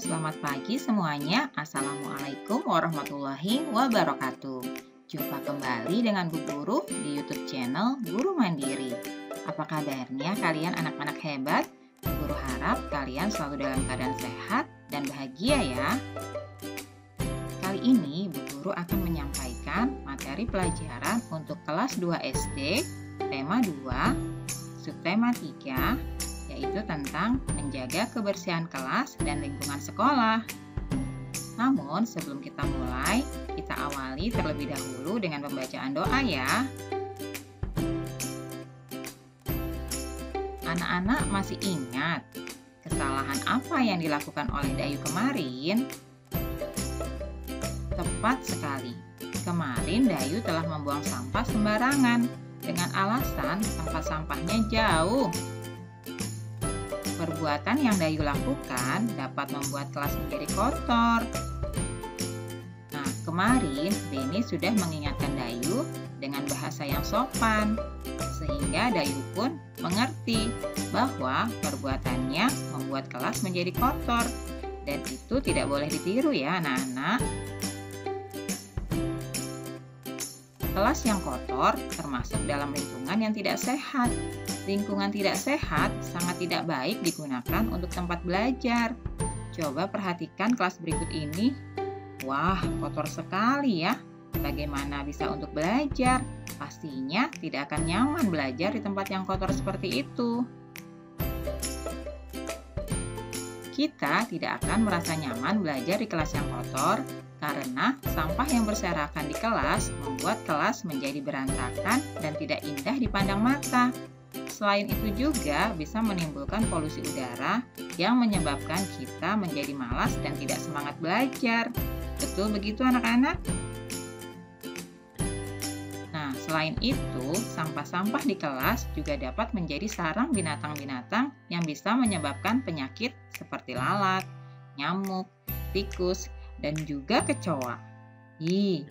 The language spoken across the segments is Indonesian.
selamat pagi semuanya. Assalamualaikum warahmatullahi wabarakatuh. Jumpa kembali dengan Bu Guru di YouTube channel Guru Mandiri. Apa kabarnya kalian anak-anak hebat? Bu Guru harap kalian selalu dalam keadaan sehat dan bahagia ya. Kali ini Bu Guru akan menyampaikan materi pelajaran untuk kelas 2 SD, tema 2, subtema 3, yaitu tentang menjaga kebersihan kelas dan lingkungan sekolah. Namun sebelum kita mulai, kita awali terlebih dahulu dengan pembacaan doa ya. Anak-anak masih ingat kesalahan apa yang dilakukan oleh Dayu kemarin? Tepat sekali. Kemarin Dayu telah membuang sampah sembarangan dengan alasan tempat sampahnya jauh. Perbuatan yang Dayu lakukan dapat membuat kelas menjadi kotor. Nah, kemarin Beni sudah mengingatkan Dayu dengan bahasa yang sopan, sehingga Dayu pun mengerti bahwa perbuatannya membuat kelas menjadi kotor, dan itu tidak boleh ditiru ya anak-anak. Kelas yang kotor termasuk dalam lingkungan yang tidak sehat. Lingkungan tidak sehat sangat tidak baik digunakan untuk tempat belajar. Coba perhatikan kelas berikut ini. Wah, kotor sekali ya. Bagaimana bisa untuk belajar? Pastinya tidak akan nyaman belajar di tempat yang kotor seperti itu. Kita tidak akan merasa nyaman belajar di kelas yang kotor, karena sampah yang berserakan di kelas membuat kelas menjadi berantakan dan tidak indah dipandang mata. Selain itu juga bisa menimbulkan polusi udara yang menyebabkan kita menjadi malas dan tidak semangat belajar. Betul begitu anak-anak? Nah, selain itu, sampah-sampah di kelas juga dapat menjadi sarang binatang-binatang yang bisa menyebabkan penyakit seperti lalat, nyamuk, tikus, dan juga kecoa. Ih,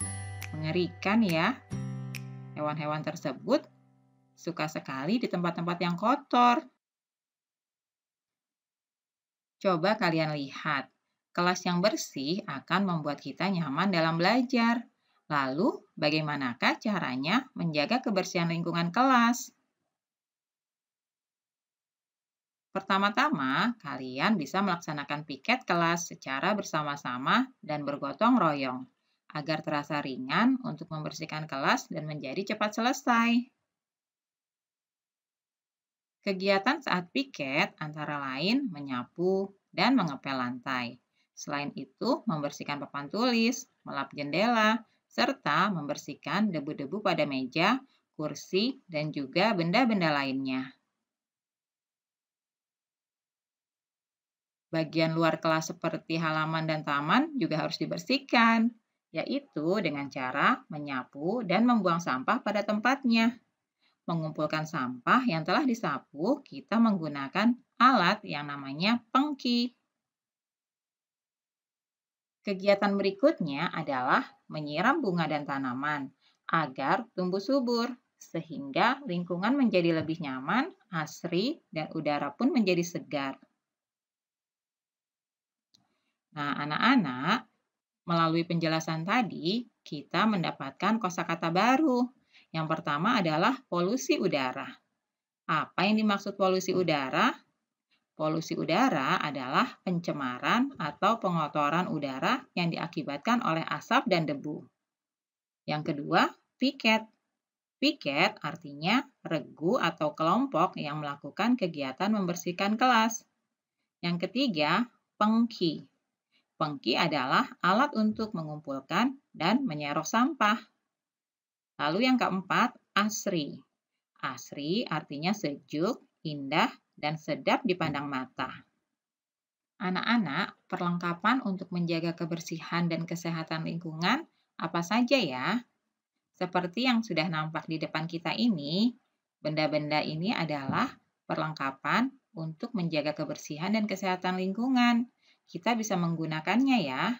mengerikan ya. Hewan-hewan tersebut suka sekali di tempat-tempat yang kotor. Coba kalian lihat, kelas yang bersih akan membuat kita nyaman dalam belajar. Lalu, bagaimanakah caranya menjaga kebersihan lingkungan kelas? Pertama-tama, kalian bisa melaksanakan piket kelas secara bersama-sama dan bergotong royong agar terasa ringan untuk membersihkan kelas dan menjadi cepat selesai. Kegiatan saat piket antara lain menyapu dan mengepel lantai. Selain itu, membersihkan papan tulis, melap jendela, serta membersihkan debu-debu pada meja, kursi, dan juga benda-benda lainnya. Bagian luar kelas seperti halaman dan taman juga harus dibersihkan, yaitu dengan cara menyapu dan membuang sampah pada tempatnya. Mengumpulkan sampah yang telah disapu, kita menggunakan alat yang namanya pengki. Kegiatan berikutnya adalah menyiram bunga dan tanaman agar tumbuh subur, sehingga lingkungan menjadi lebih nyaman, asri, dan udara pun menjadi segar. Nah, anak-anak, melalui penjelasan tadi, kita mendapatkan kosakata baru. Yang pertama adalah polusi udara. Apa yang dimaksud polusi udara? Polusi udara adalah pencemaran atau pengotoran udara yang diakibatkan oleh asap dan debu. Yang kedua, piket. Piket artinya regu atau kelompok yang melakukan kegiatan membersihkan kelas. Yang ketiga, pengki. Pengki adalah alat untuk mengumpulkan dan menyerok sampah. Lalu yang keempat, asri. Asri artinya sejuk, indah, dan sedap dipandang mata. Anak-anak, perlengkapan untuk menjaga kebersihan dan kesehatan lingkungan apa saja ya? Seperti yang sudah nampak di depan kita ini, benda-benda ini adalah perlengkapan untuk menjaga kebersihan dan kesehatan lingkungan. Kita bisa menggunakannya ya.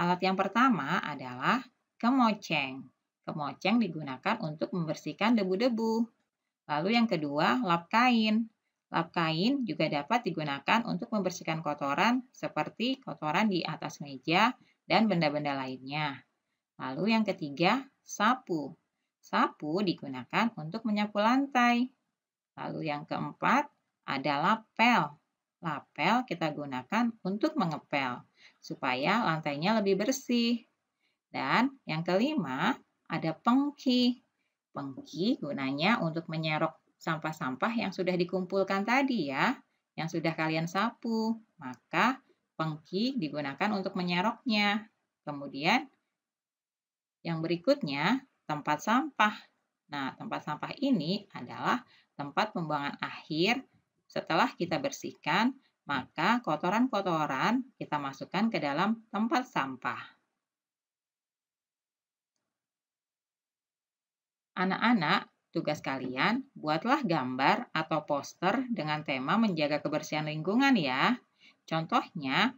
Alat yang pertama adalah kemoceng. Kemoceng digunakan untuk membersihkan debu-debu. Lalu yang kedua, lap kain. Lap kain juga dapat digunakan untuk membersihkan kotoran seperti kotoran di atas meja dan benda-benda lainnya. Lalu yang ketiga, sapu. Sapu digunakan untuk menyapu lantai. Lalu yang keempat ada lapel. Lapel kita gunakan untuk mengepel supaya lantainya lebih bersih. Dan yang kelima ada pengki. Pengki gunanya untuk menyerok sampah-sampah yang sudah dikumpulkan tadi ya, yang sudah kalian sapu. Maka pengki digunakan untuk menyeroknya. Kemudian yang berikutnya tempat sampah. Nah, tempat sampah ini adalah tempat pembuangan akhir. Setelah kita bersihkan, maka kotoran-kotoran kita masukkan ke dalam tempat sampah. Anak-anak, tugas kalian buatlah gambar atau poster dengan tema menjaga kebersihan lingkungan ya. Contohnya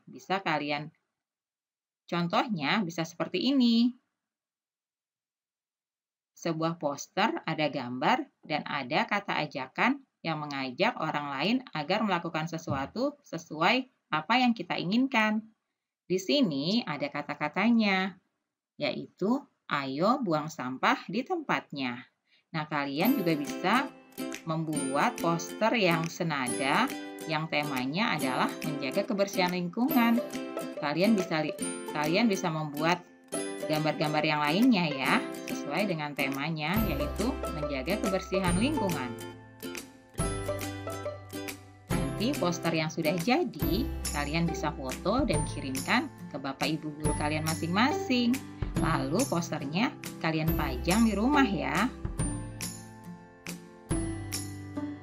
bisa seperti ini. Sebuah poster ada gambar dan ada kata ajakan yang mengajak orang lain agar melakukan sesuatu sesuai apa yang kita inginkan. Di sini ada kata-katanya, yaitu ayo buang sampah di tempatnya. Nah, kalian juga bisa membuat poster yang senada, yang temanya adalah menjaga kebersihan lingkungan. Kalian bisa membuat gambar-gambar yang lainnya ya, sesuai dengan temanya, yaitu menjaga kebersihan lingkungan. Nanti poster yang sudah jadi, kalian bisa foto dan kirimkan ke bapak ibu guru kalian masing-masing. Lalu posternya kalian pajang di rumah ya.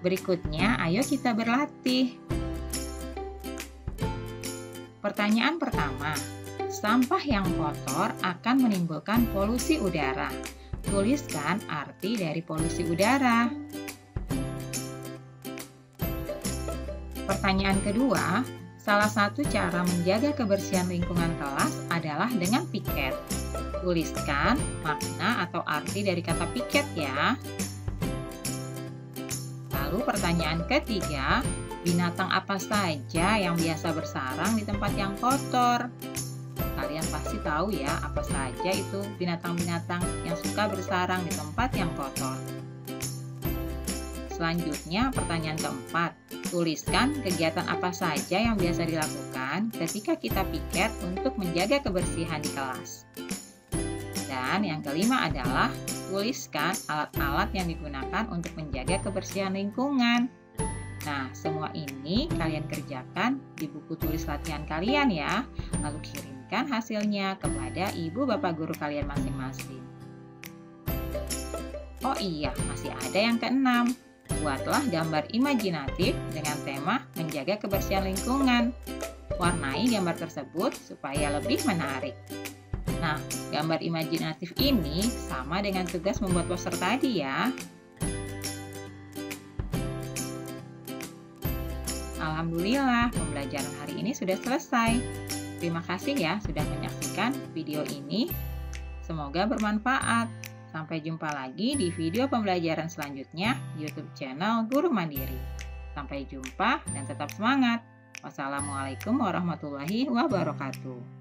Berikutnya, ayo kita berlatih. Pertanyaan pertama, sampah yang kotor akan menimbulkan polusi udara. Tuliskan arti dari polusi udara. Pertanyaan kedua, salah satu cara menjaga kebersihan lingkungan kelas adalah dengan piket. Tuliskan makna atau arti dari kata piket ya. Lalu pertanyaan ketiga, binatang apa saja yang biasa bersarang di tempat yang kotor? Kalian pasti tahu ya apa saja itu binatang-binatang yang suka bersarang di tempat yang kotor. Selanjutnya pertanyaan keempat, tuliskan kegiatan apa saja yang biasa dilakukan ketika kita piket untuk menjaga kebersihan di kelas. Dan yang kelima adalah tuliskan alat-alat yang digunakan untuk menjaga kebersihan lingkungan. Nah, semua ini kalian kerjakan di buku tulis latihan kalian ya. Lalu kirimkan hasilnya kepada ibu bapak guru kalian masing-masing. Oh iya, masih ada yang keenam. Buatlah gambar imajinatif dengan tema menjaga kebersihan lingkungan. Warnai gambar tersebut supaya lebih menarik. Nah, gambar imajinatif ini sama dengan tugas membuat poster tadi ya. Alhamdulillah, pembelajaran hari ini sudah selesai. Terima kasih ya sudah menyaksikan video ini. Semoga bermanfaat. Sampai jumpa lagi di video pembelajaran selanjutnya di YouTube channel Guru Mandiri. Sampai jumpa dan tetap semangat. Wassalamualaikum warahmatullahi wabarakatuh.